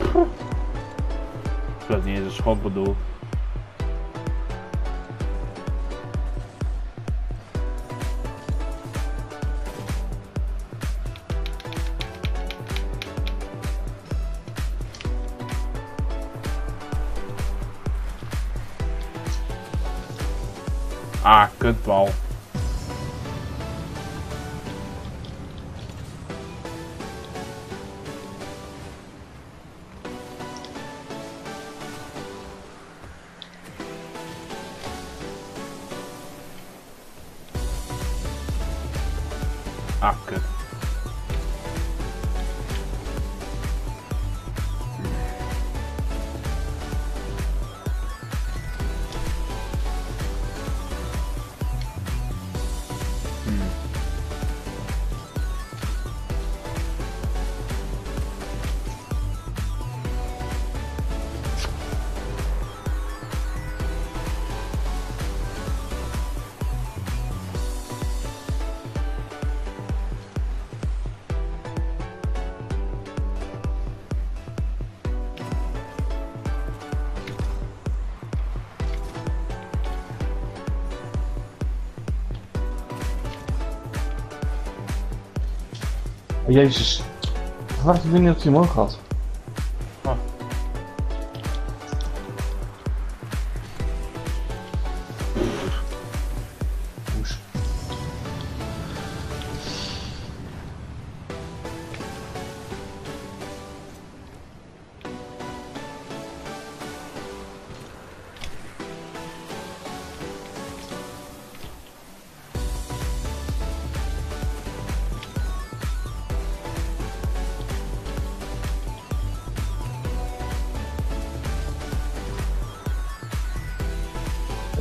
Ik weet niet eens een schot bedoel. Ah, kutbal. Ah, kut. Jezus, waar heb je niet dat hij omhoog had? Ah. Oes.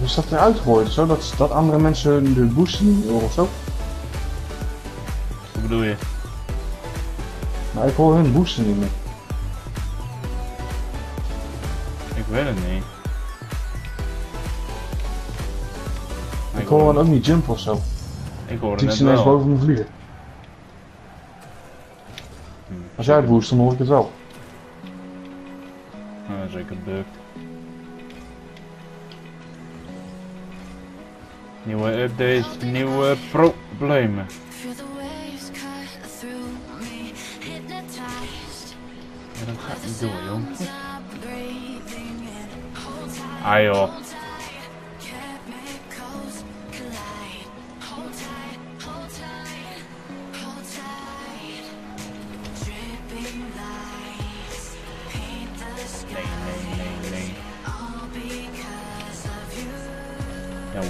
Is dat eruit gehoord, zodat dat andere mensen de boost niet horen of zo? Wat bedoel je? Nou, ik hoor hun boosten niet meer. Ik weet het niet. Ik hoor dan ook niet jump of zo. Ik hoor het net wel. Ik zie ze ineens boven me vliegen. Als jij het boost, dan hoor ik het wel. Nou, zeker duck. Nieuwe updates, nieuwe problemen. Ja, dat gaat niet door, joh. Ah, joh. Nee. Ja, hoor.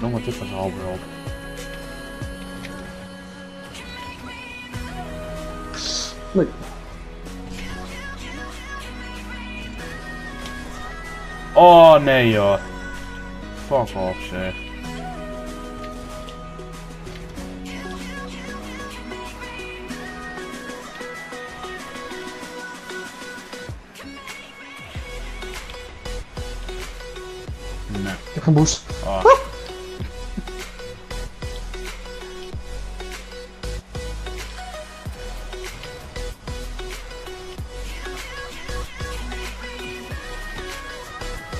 Nog wat dit was al wel. Nee. Oh nee joh. Fuck off zeg. Nee. Ik heb een boost. Oh.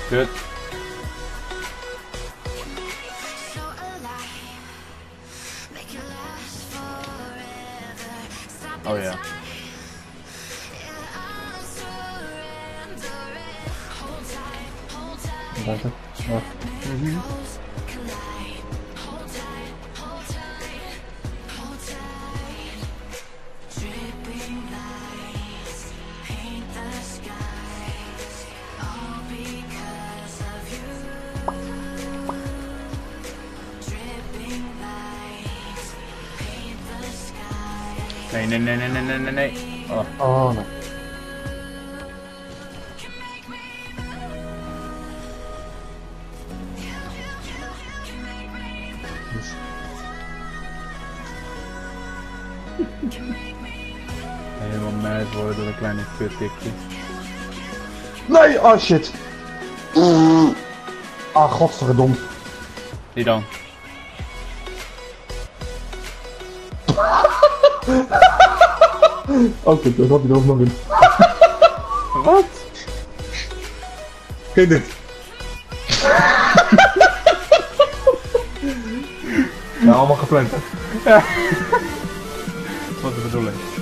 Kut. Oh ja. Dank je. Ja. Mm-hmm. Nee. Oh nee. Helemaal mad worden door een kleine kuttikje. Nee, oh shit. Ah, godverdomme. Die dan. Oké, dat had ik ook nog in. Wat? Kijk dit. Ja, allemaal gepland. Wat de bedoeling.